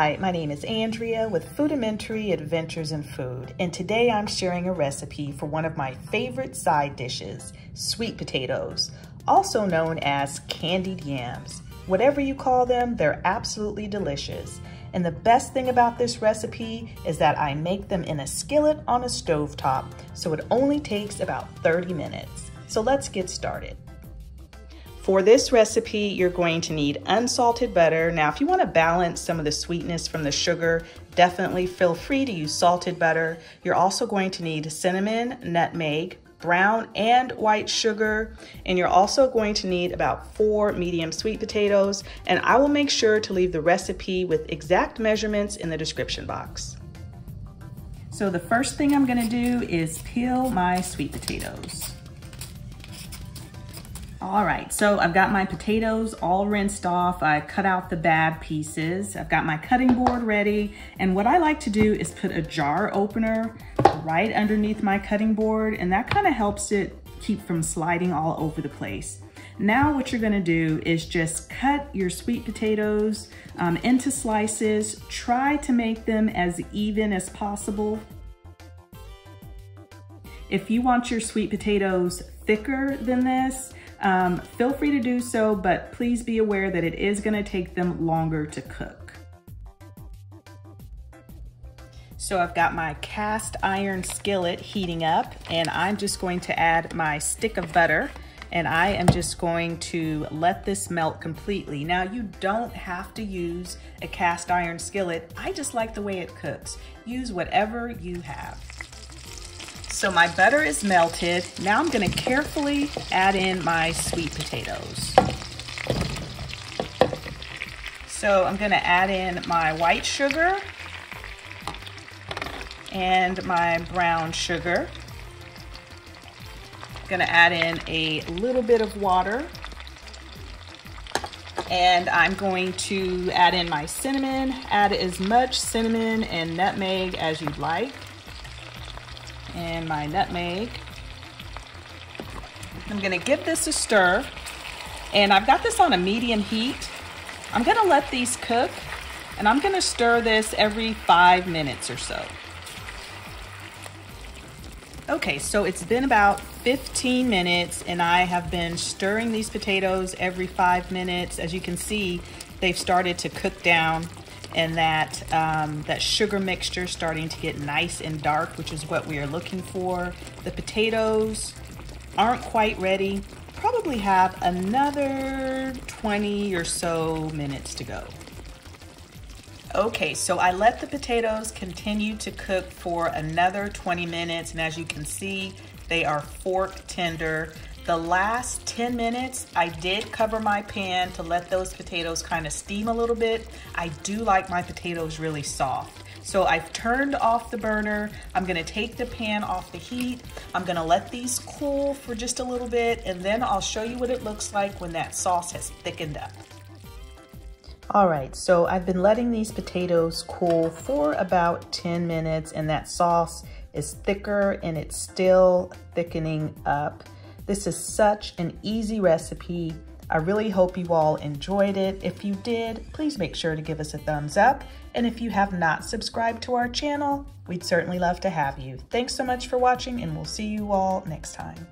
Hi, my name is Andrea with Foodamentary Adventures in Food, and today I'm sharing a recipe for one of my favorite side dishes, sweet potatoes, also known as candied yams. Whatever you call them, they're absolutely delicious. And the best thing about this recipe is that I make them in a skillet on a stovetop, so it only takes about 30 minutes. So let's get started. For this recipe, you're going to need unsalted butter. Now, if you want to balance some of the sweetness from the sugar, definitely feel free to use salted butter. You're also going to need cinnamon, nutmeg, brown and white sugar, and you're also going to need about 4 medium sweet potatoes, and I will make sure to leave the recipe with exact measurements in the description box. So the first thing I'm going to do is peel my sweet potatoes. All right, so I've got my potatoes all rinsed off. I cut out the bad pieces. I've got my cutting board ready. And what I like to do is put a jar opener right underneath my cutting board, and that kind of helps it keep from sliding all over the place. Now what you're gonna do is just cut your sweet potatoes into slices. Try to make them as even as possible. If you want your sweet potatoes thicker than this, feel free to do so, but please be aware that it is going to take them longer to cook. So I've got my cast iron skillet heating up, and I'm just going to add my stick of butter, and I am just going to let this melt completely. Now, you don't have to use a cast iron skillet. I just like the way it cooks. Use whatever you have. So my butter is melted. Now I'm gonna carefully add in my sweet potatoes. So I'm gonna add in my white sugar and my brown sugar. I'm gonna add in a little bit of water. And I'm going to add in my cinnamon. Add as much cinnamon and nutmeg as you'd like. And my nutmeg. I'm gonna give this a stir, and I've got this on a medium heat. I'm gonna let these cook, and I'm gonna stir this every 5 minutes or so. Okay, so it's been about 15 minutes, and I have been stirring these potatoes every 5 minutes. As you can see, they've started to cook down, and that sugar mixture starting to get nice and dark, which is what we are looking for. The potatoes aren't quite ready. Probably have another 20 or so minutes to go. Okay, so I let the potatoes continue to cook for another 20 minutes, and as you can see, they are fork tender. The last 10 minutes, I did cover my pan to let those potatoes kind of steam a little bit. I do like my potatoes really soft. So I've turned off the burner. I'm gonna take the pan off the heat. I'm gonna let these cool for just a little bit, and then I'll show you what it looks like when that sauce has thickened up. All right, so I've been letting these potatoes cool for about 10 minutes, and that sauce is thicker and it's still thickening up. This is such an easy recipe. I really hope you all enjoyed it. If you did, please make sure to give us a thumbs up. And if you have not subscribed to our channel, we'd certainly love to have you. Thanks so much for watching, and we'll see you all next time.